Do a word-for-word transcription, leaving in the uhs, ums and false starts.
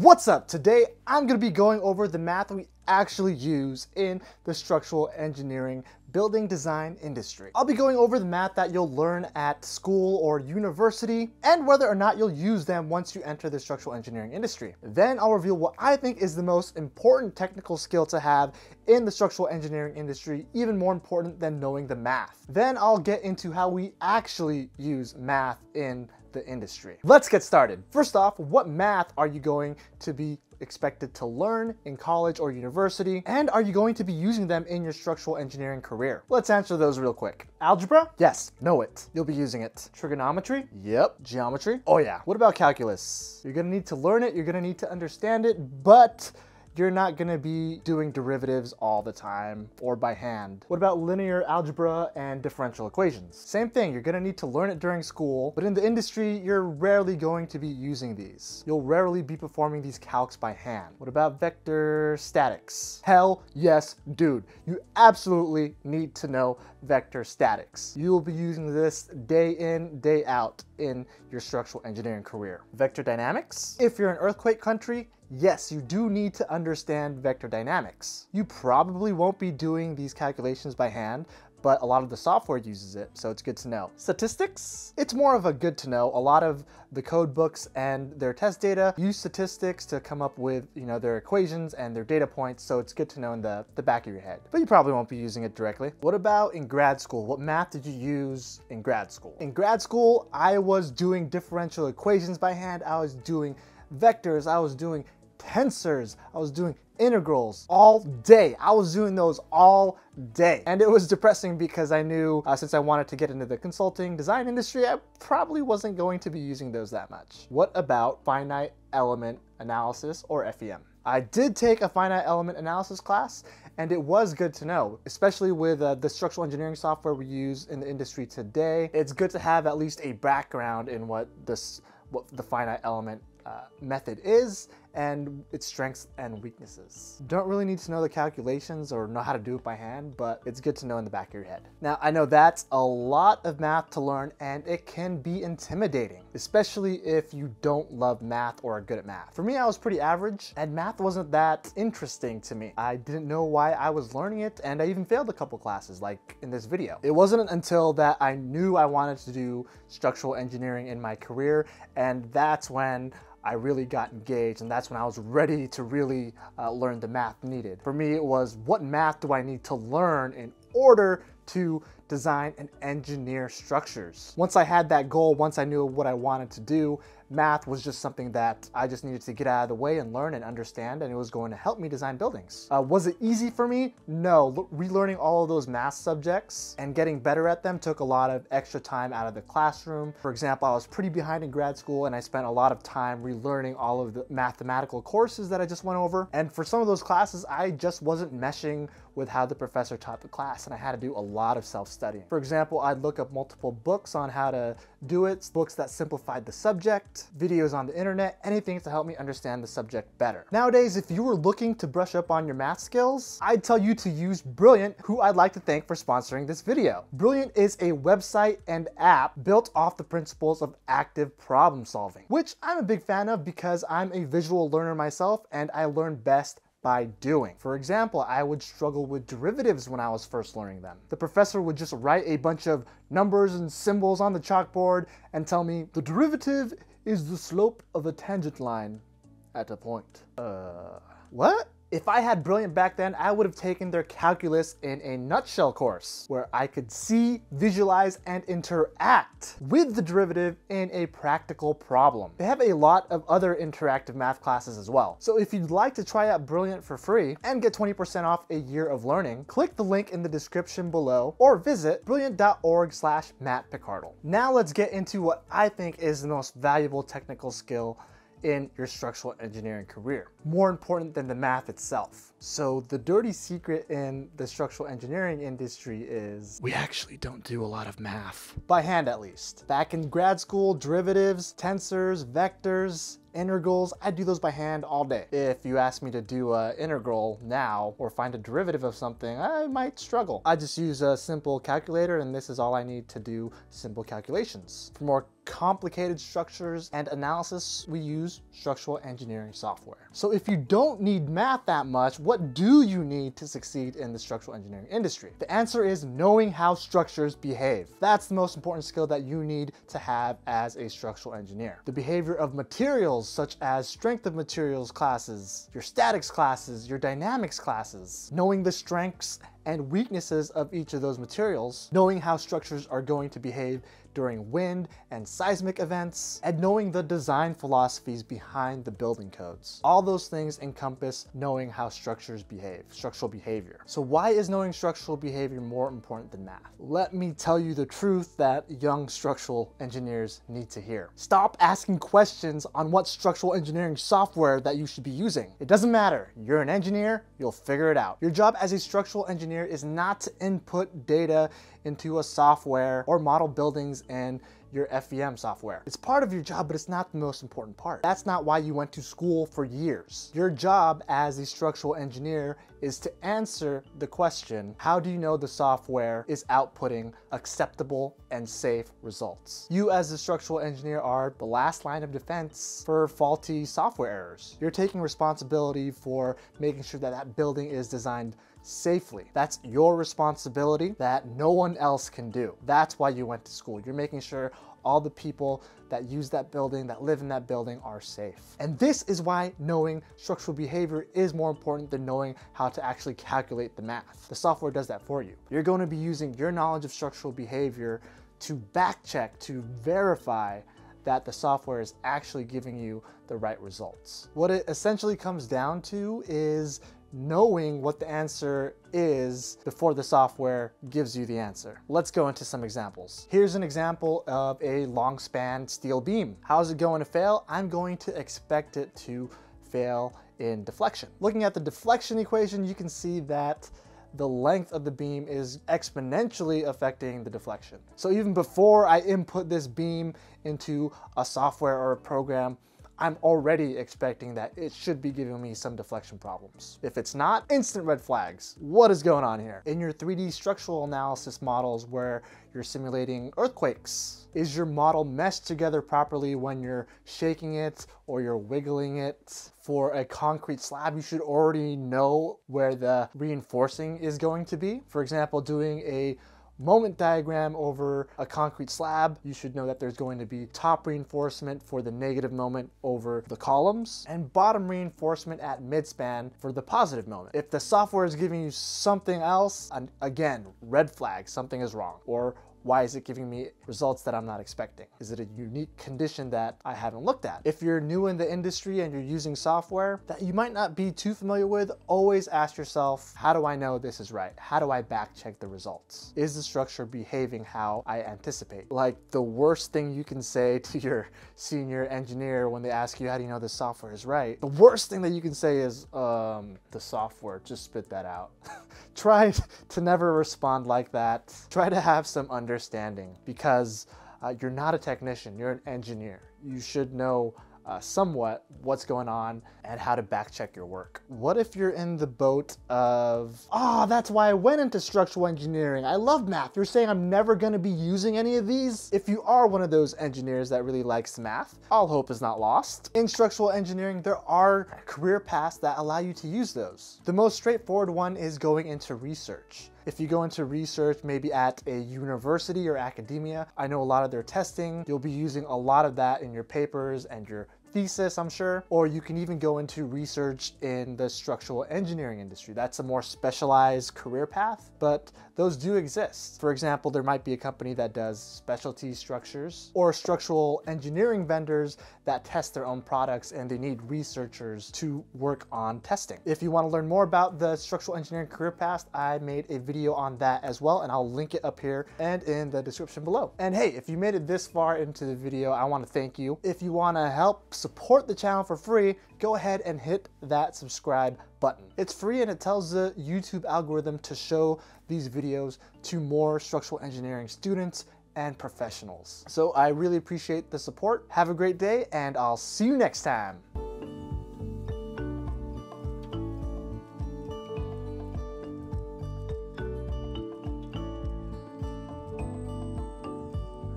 What's up? Today I'm going to be going over the math we actually use in the structural engineering building design industry. I'll be going over the math that you'll learn at school or university and whether or not you'll use them once you enter the structural engineering industry. Then I'll reveal what I think is the most important technical skill to have in the structural engineering industry, even more important than knowing the math. Then I'll get into how we actually use math in the industry. Let's get started. First off, what math are you going to be expected to learn in college or university? And are you going to be using them in your structural engineering career? Let's answer those real quick. Algebra? Yes, know it. You'll be using it. Trigonometry? Yep. Geometry? Oh yeah. What about calculus? You're gonna need to learn it, you're gonna need to understand it, but you're not gonna be doing derivatives all the time or by hand. What about linear algebra and differential equations? Same thing, you're gonna need to learn it during school, but in the industry, you're rarely going to be using these. You'll rarely be performing these calcs by hand. What about vector statics? Hell yes, dude. You absolutely need to know vector statics. You'll be using this day in, day out in your structural engineering career. Vector dynamics? If you're an earthquake country, yes, you do need to understand vector dynamics. You probably won't be doing these calculations by hand, but a lot of the software uses it, so it's good to know. Statistics? It's more of a good to know. A lot of the code books and their test data use statistics to come up with, you know, their equations and their data points, so it's good to know in the, the back of your head. But you probably won't be using it directly. What about in grad school? What math did you use in grad school? In grad school, I was doing differential equations by hand. I was doing vectors, I was doing tensors, I was doing integrals all day. I was doing those all day. And it was depressing because I knew uh, since I wanted to get into the consulting design industry, I probably wasn't going to be using those that much. What about finite element analysis, or F E M? I did take a finite element analysis class, and it was good to know, especially with uh, the structural engineering software we use in the industry today. It's good to have at least a background in what this, what the finite element Uh, method is and its strengths and weaknesses. Don't really need to know the calculations or know how to do it by hand, but it's good to know in the back of your head. Now, I know that's a lot of math to learn and it can be intimidating, especially if you don't love math or are good at math. For me, I was pretty average and math wasn't that interesting to me. I didn't know why I was learning it and I even failed a couple classes like in this video. It wasn't until that I knew I wanted to do structural engineering in my career, and that's when I really got engaged, and that's when I was ready to really uh, learn the math needed. For me, it was what math do I need to learn in order to design and engineer structures? Once I had that goal, once I knew what I wanted to do, math was just something that I just needed to get out of the way and learn and understand, and it was going to help me design buildings. Uh, was it easy for me? No. L- relearning all of those math subjects and getting better at them took a lot of extra time out of the classroom. For example, I was pretty behind in grad school and I spent a lot of time relearning all of the mathematical courses that I just went over. And for some of those classes, I just wasn't meshing with how the professor taught the class, and I had to do a lot of self-studying. For example, I'd look up multiple books on how to do it, books that simplified the subject, videos on the internet, anything to help me understand the subject better. Nowadays, if you were looking to brush up on your math skills, I'd tell you to use Brilliant, who I'd like to thank for sponsoring this video. Brilliant is a website and app built off the principles of active problem solving, which I'm a big fan of because I'm a visual learner myself and I learn best by doing. For example, I would struggle with derivatives when I was first learning them. The professor would just write a bunch of numbers and symbols on the chalkboard and tell me the derivative is the slope of a tangent line at a point. Uh, what? If I had Brilliant back then, I would have taken their calculus in a nutshell course where I could see, visualize, and interact with the derivative in a practical problem. They have a lot of other interactive math classes as well. So if you'd like to try out Brilliant for free and get twenty percent off a year of learning, click the link in the description below or visit brilliant.org slash mattpicardle. Now let's get into what I think is the most valuable technical skill in your structural engineering career, more important than the math itself. So the dirty secret in the structural engineering industry is we actually don't do a lot of math. By hand, at least. Back in grad school, derivatives, tensors, vectors, integrals, I do those by hand all day. If you ask me to do an integral now or find a derivative of something, I might struggle. I just use a simple calculator, and this is all I need to do simple calculations. For more complicated structures and analysis, we use structural engineering software. So if you don't need math that much, what do you need to succeed in the structural engineering industry? The answer is knowing how structures behave. That's the most important skill that you need to have as a structural engineer. The behavior of materials, such as strength of materials classes, your statics classes, your dynamics classes, knowing the strengths and weaknesses of each of those materials, knowing how structures are going to behave during wind and seismic events, and knowing the design philosophies behind the building codes. All those things encompass knowing how structures behave, structural behavior. So why is knowing structural behavior more important than math? Let me tell you the truth that young structural engineers need to hear. Stop asking questions on what structural engineering software that you should be using. It doesn't matter. You're an engineer, you'll figure it out. Your job as a structural engineer is not to input data into a software or model buildings in your F E M software. It's part of your job, but it's not the most important part. That's not why you went to school for years. Your job as a structural engineer is to answer the question, how do you know the software is outputting acceptable and safe results? You as a structural engineer are the last line of defense for faulty software errors. You're taking responsibility for making sure that that building is designed safely. That's your responsibility that no one else can do. That's why you went to school. You're making sure all the people that use that building, that live in that building, are safe. And this is why knowing structural behavior is more important than knowing how to actually calculate the math. The software does that for you. You're going to be using your knowledge of structural behavior to back check, to verify that the software is actually giving you the right results. What it essentially comes down to is knowing what the answer is before the software gives you the answer. Let's go into some examples. Here's an example of a long span steel beam. How's it going to fail? I'm going to expect it to fail in deflection. Looking at the deflection equation, you can see that the length of the beam is exponentially affecting the deflection. So even before I input this beam into a software or a program, I'm already expecting that it should be giving me some deflection problems. If it's not, instant red flags. What is going on here? In your three D structural analysis models where you're simulating earthquakes, is your model meshed together properly when you're shaking it or you're wiggling it? For a concrete slab, you should already know where the reinforcing is going to be. For example, doing a moment diagram over a concrete slab, you should know that there's going to be top reinforcement for the negative moment over the columns and bottom reinforcement at midspan for the positive moment. If the software is giving you something else, again, red flag, something is wrong. Or why is it giving me results that I'm not expecting? Is it a unique condition that I haven't looked at? If you're new in the industry and you're using software that you might not be too familiar with, always ask yourself, how do I know this is right? How do I back check the results? Is the structure behaving how I anticipate? Like, the worst thing you can say to your senior engineer when they ask you, how do you know this software is right? The worst thing that you can say is, um, the software, just spit that out. Try to never respond like that. Try to have some understanding. Understanding because uh, you're not a technician, you're an engineer. You should know uh, somewhat what's going on and how to back check your work. What if you're in the boat of, oh, that's why I went into structural engineering. I love math. You're saying I'm never going to be using any of these? If you are one of those engineers that really likes math, all hope is not lost. In structural engineering, there are career paths that allow you to use those. The most straightforward one is going into research. If you go into research, maybe at a university or academia, I know a lot of their testing, you'll be using a lot of that in your papers and your thesis, I'm sure. Or you can even go into research in the structural engineering industry. That's a more specialized career path, but those do exist. For example, there might be a company that does specialty structures or structural engineering vendors that test their own products and they need researchers to work on testing. If you want to learn more about the structural engineering career path, I made a video on that as well, and I'll link it up here and in the description below. And hey, if you made it this far into the video, I want to thank you. If you want to help support the channel for free, go ahead and hit that subscribe button. It's free and it tells the YouTube algorithm to show these videos to more structural engineering students and professionals. So I really appreciate the support. Have a great day, and I'll see you next time.